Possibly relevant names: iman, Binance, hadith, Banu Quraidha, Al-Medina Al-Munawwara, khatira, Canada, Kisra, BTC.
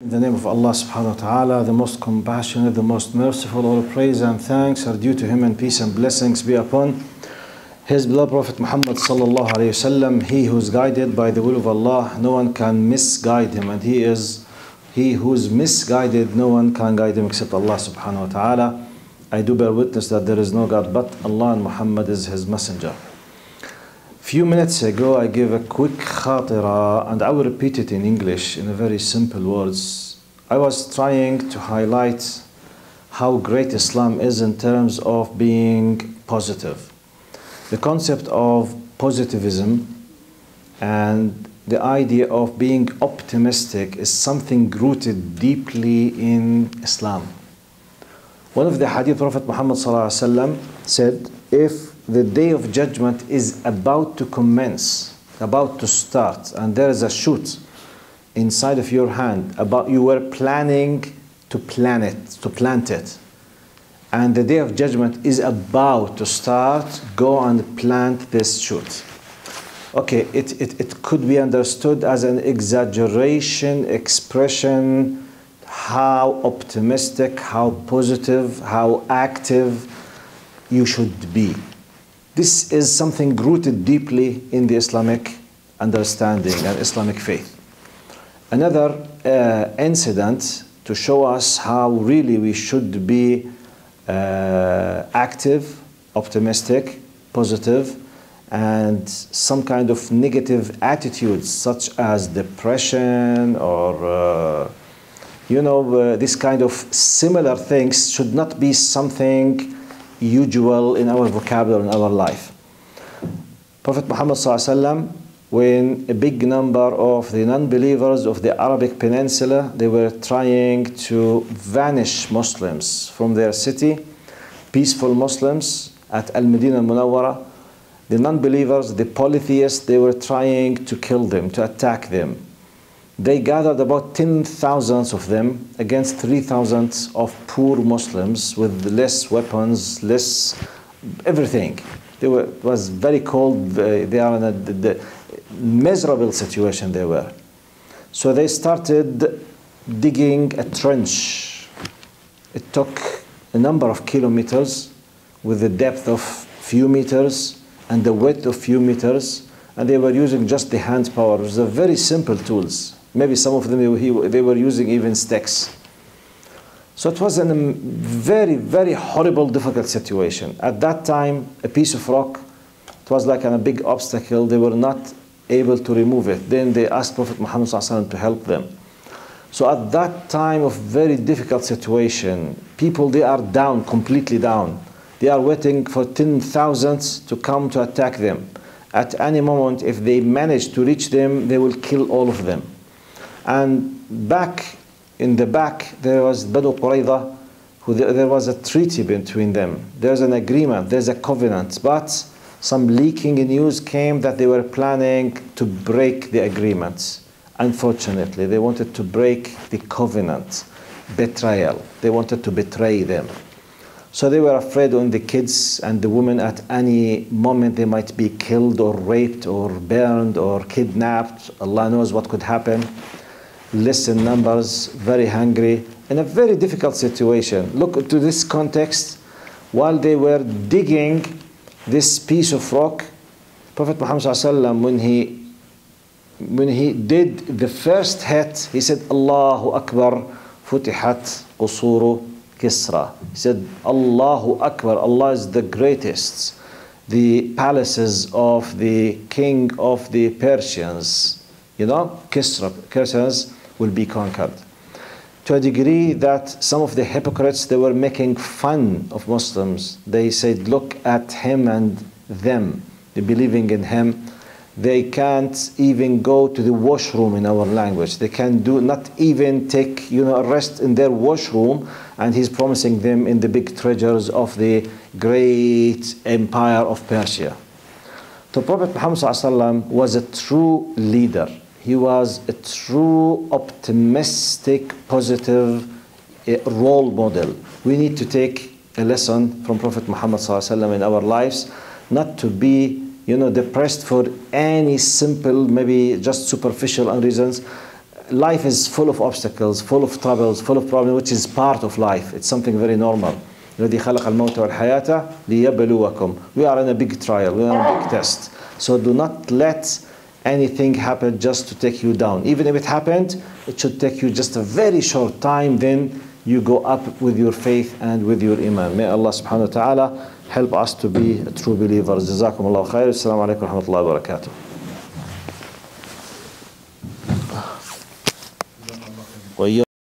In the name of Allah subhanahu wa ta'ala, the most compassionate, the most merciful, all praise and thanks are due to Him, and peace and blessings be upon His beloved Prophet Muhammad sallallahu alayhi wasallam. He who is guided by the will of Allah, no one can misguide him, and he who is misguided, no one can guide him except Allah subhanahu wa ta'ala. I do bear witness that there is no God but Allah, and Muhammad is His messenger. Few minutes ago, I gave a quick khatira, and I will repeat it in English in a very simple words. I was trying to highlight how great Islam is in terms of being positive. The concept of positivism and the idea of being optimistic is something rooted deeply in Islam. One of the hadith, Prophet Muhammad said, if the day of judgment is about to commence, about to start, and there is a shoot inside of your hand, you were planning to plant it, and the day of judgment is about to start, go and plant this shoot. Okay, it could be understood as an exaggeration, expression, how optimistic, how positive, how active you should be. This is something rooted deeply in the Islamic understanding and Islamic faith. Another incident to show us how really we should be active, optimistic, positive, and some kind of negative attitudes such as depression or this kind of similar things should not be something usual in our vocabulary, in our life. Prophet Muhammad ﷺ, when a big number of the non-believers of the Arabic Peninsula, they were trying to banish Muslims from their city, peaceful Muslims at Al-Medina Al-Munawwara, the non-believers, the polytheists, they were trying to kill them, to attack them. They gathered about 10,000 of them against 3,000 of poor Muslims with less weapons, less everything. It was very cold. They are in a miserable situation they were. So they started digging a trench. It took a number of kilometers with a depth of few meters and the width of few meters. And they were using just the hand power. It was a very simple tools. Maybe some of them, they were using even sticks. So it was a very, very horrible, difficult situation. At that time, a piece of rock, it was like a big obstacle. They were not able to remove it. Then they asked Prophet Muhammad ﷺ to help them. So at that time of very difficult situation, people, they are down, completely down. They are waiting for 10,000 to come to attack them. At any moment, if they manage to reach them, they will kill all of them. And in the back, there was Banu Quraidha, there was a treaty between them. There's an agreement, there's a covenant, but some leaking news came that they were planning to break the agreement. Unfortunately, they wanted to break the covenant, betrayal. They wanted to betray them. So they were afraid of the kids and the women. At any moment they might be killed or raped or burned or kidnapped. Allah knows what could happen. Less in numbers, very hungry, in a very difficult situation. Look to this context. While they were digging this piece of rock, Prophet Muhammad ﷺ, when he did the first hit, he said, Allahu Akbar, futihat qusuru Kisra. He said, Allahu Akbar, Allah is the greatest. The palaces of the king of the Persians, Kisra, Persians will be conquered. To a degree that some of the hypocrites, they were making fun of Muslims. They said, look at him and them. They're believing in him. They can't even go to the washroom in our language. They can do not even take a rest in their washroom. And he's promising them in the big treasures of the great empire of Persia. The Prophet Muhammad ﷺ was a true leader. He was a true optimistic, positive role model. We need to take a lesson from Prophet Muhammad ﷺ in our lives, not to be depressed for any simple, maybe just superficial reasons. life is full of obstacles, full of troubles, full of problems, which is part of life. It's something very normal. الَّذِي خَلَقَ الْمَوْتَ وَالْحَيَاةَ لِيَبْلُوَكُمْ. We are in a big trial, we are in a big test. So do not let anything happen just to take you down. Even if it happened, it should take you just a very short time, then you go up with your faith and with your iman. May Allah subhanahu wa ta'ala help us to be true believers. Jazakum Allah khair. Assalamu alaikum wa rahmatullahi wa barakatuh.